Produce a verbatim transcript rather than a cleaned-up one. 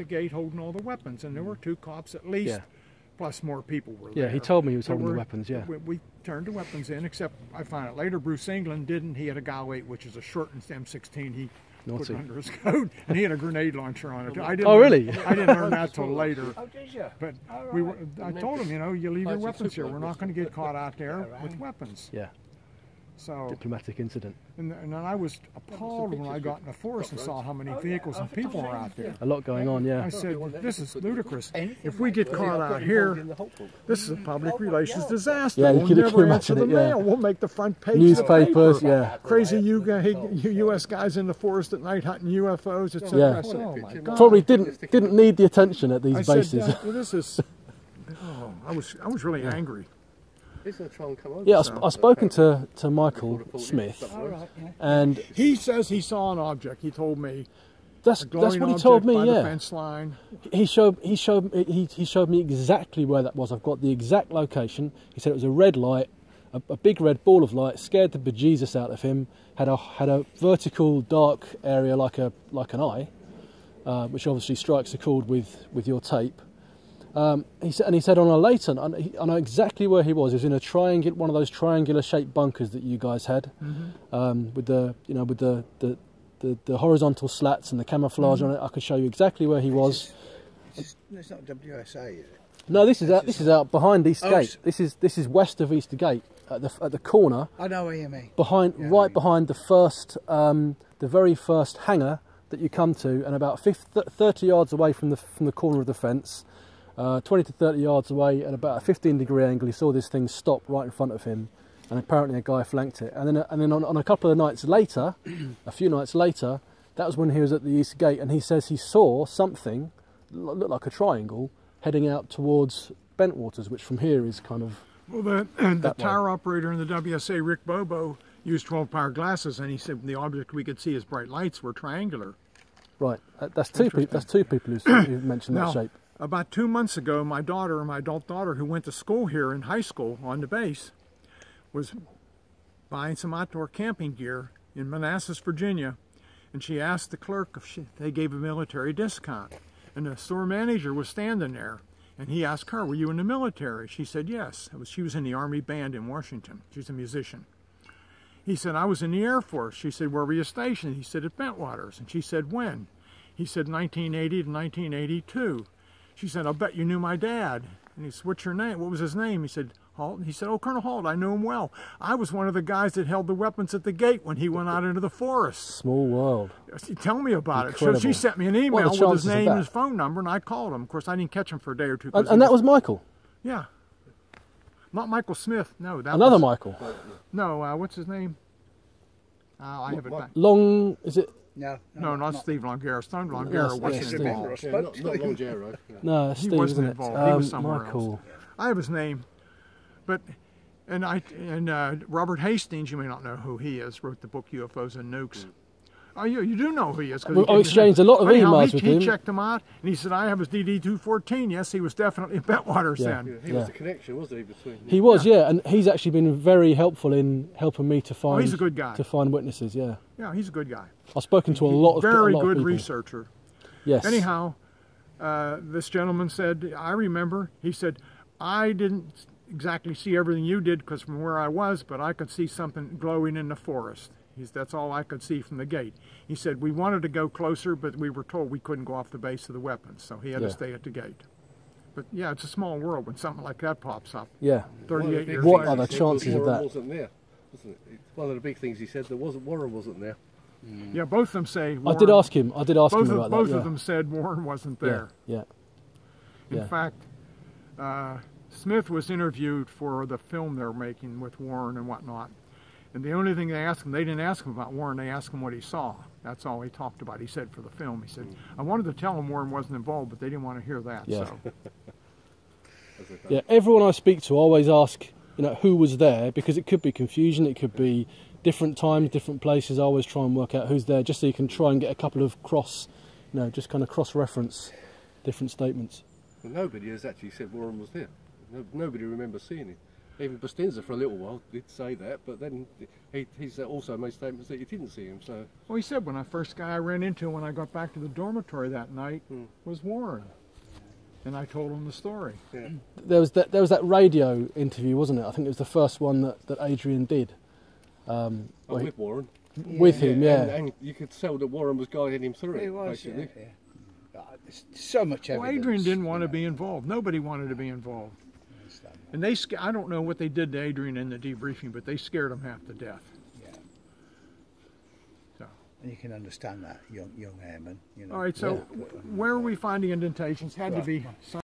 the gate holding all the weapons, and there were two cops at least, yeah. plus more people were there. Yeah, he told me he was so holding the weapons, yeah. We, we turned the weapons in, except I found out later Bruce England didn't. He had a Gal eight, which is a shortened M sixteen. He Naughty. Put under his coat, and he had a grenade launcher on it. I didn't, oh, really? I didn't learn that till later. Oh, did you? But right. we were, I told him, you know, you leave your weapons here. We're not going to get caught out there with weapons. Yeah. So diplomatic incident. And, and then I was appalled when I got in the forest and saw how many vehicles and people were out there. A lot going on, yeah. I said, this is ludicrous. If we get caught out here, this is a public relations disaster. Yeah, you could never answer the mail. We'll make the front page of the paper. Newspapers, yeah. Crazy U S guys in the forest at night hunting U F Os, et cetera. Yeah. Oh, my God. Probably didn't didn't need the attention at these bases. I said, this is. Oh, I was I was really angry. Yeah, I've sp spoken to, to Michael Smith, and he says he saw an object. He told me that's that's what he told me. Yeah, fence line. He showed he showed he he showed me exactly where that was. I've got the exact location. He said it was a red light, a, a big red ball of light, scared the bejesus out of him. Had a had a vertical dark area like a like an eye, uh, which obviously strikes a chord with with your tape. Um, he said, and he said on a later, I know exactly where he was. He was in a triangle, one of those triangular-shaped bunkers that you guys had, mm-hmm. um, with the, you know, with the the, the, the horizontal slats and the camouflage mm-hmm. on it. I could show you exactly where he was. It's, it's not W S A, is it? No, this is out, this is out behind Eastgate. Oh, this is this is west of Eastgate at the at the corner. I know what you mean. Behind, yeah, right behind the first, um, the very first hangar that you come to, and about fifty, thirty yards away from the from the corner of the fence. Uh, twenty to thirty yards away at about a fifteen degree angle, he saw this thing stop right in front of him, and apparently a guy flanked it. And then, and then on, on a couple of nights later, a few nights later, that was when he was at the East Gate, and he says he saw something looked like a triangle heading out towards Bentwaters, which from here is kind of. Well, the, and the tower way. operator in the W S A, Rick Bobo, used twelve power glasses, and he said the object we could see as bright lights were triangular. Right, that's two people. That's two people who mentioned that now, shape. About two months ago, my daughter, my adult daughter, who went to school here in high school on the base, was buying some outdoor camping gear in Manassas, Virginia, and she asked the clerk if she, they gave a military discount. And the store manager was standing there, and he asked her, were you in the military? She said yes. It was, she was in the Army Band in Washington. She's a musician. He said, I was in the Air Force. She said, where were you stationed? He said, at Bentwaters. And she said, when? He said, nineteen eighty to nineteen eighty-two. She said, I'll bet you knew my dad. And he said, what's your name? What was his name? He said, Halt. And he said, oh, Colonel Halt, I knew him well. I was one of the guys that held the weapons at the gate when he went out into the forest. Small world. Tell me about Incredible. it. So she sent me an email with his name and his phone number, and I called him. Of course, I didn't catch him for a day or two. And, and that was Michael? Yeah. Not Michael Smith. No, that Another was, Michael? No, uh, what's his name? Uh, I have it back. Long, is it? No, no, no, not, not Steve Longera. Stone Longera wasn't involved. Yeah, not, not Longera. No, no, Steve wasn't involved. Um, he was somewhere Michael. else. I have his name, but and I and uh, Robert Hastings. You may not know who he is. Wrote the book U F Os and Nukes. Mm. Oh, you you do know who he is. Well, I exchanged a lot of emails with him. He checked him out, and he said, "I have his D D two fourteen." Yes, he was definitely in Bentwaters yeah. then. Yeah, he yeah. was the connection, wasn't he? Between he was, yeah. yeah, and he's actually been very helpful in helping me to find. Oh, he's a good guy. To find witnesses, yeah. Yeah, he's a good guy. I've spoken to a lot of very a lot good of researcher. Yes. Anyhow, uh, this gentleman said, I remember, he said, I didn't exactly see everything you did because from where I was, but I could see something glowing in the forest. He said, that's all I could see from the gate. He said, we wanted to go closer, but we were told we couldn't go off the base of the weapons, so he had yeah. to stay at the gate. But yeah, it's a small world when something like that pops up. Yeah. thirty-eight years What are the chances of that? Wasn't there, wasn't it? One of the big things he said, there wasn't, Warren wasn't there. Mm. Yeah, both of them say Warren. I did ask him. I did ask both him about of, that. Both yeah. of them said Warren wasn't there. Yeah. yeah. In yeah. fact, uh, Smith was interviewed for the film they're making with Warren and whatnot. And the only thing they asked him, they didn't ask him about Warren. They asked him what he saw. That's all he talked about. He said for the film, he said, mm. I wanted to tell him Warren wasn't involved, but they didn't want to hear that. Yeah. So. yeah. Everyone I speak to always ask, you know, who was there, because it could be confusion. It could be. Different times, different places. I always try and work out who's there, just so you can try and get a couple of cross, you know, just kind of cross-reference different statements. Well, nobody has actually said Warren was there. No, nobody remembers seeing him. even Bustinza for a little while did say that, but then he, he's also made statements that you didn't see him. So. Well, he said when I first guy I ran into when I got back to the dormitory that night hmm. was Warren, and I told him the story. Yeah. There was that there was that radio interview, wasn't it? I think it was the first one that, that Adrian did. Um, oh, with he, Warren. Yeah. With him, yeah. And, and you could tell that Warren was guiding him through it. It was, basically. Yeah, yeah. So much evidence. Well, Adrian didn't want yeah. to be involved. Nobody wanted to be involved. And they, I don't know what they did to Adrian in the debriefing, but they scared him half to death. Yeah. So. And you can understand that, young young airman. You know. All right, so yeah. where are we finding indentations? Had right. to be...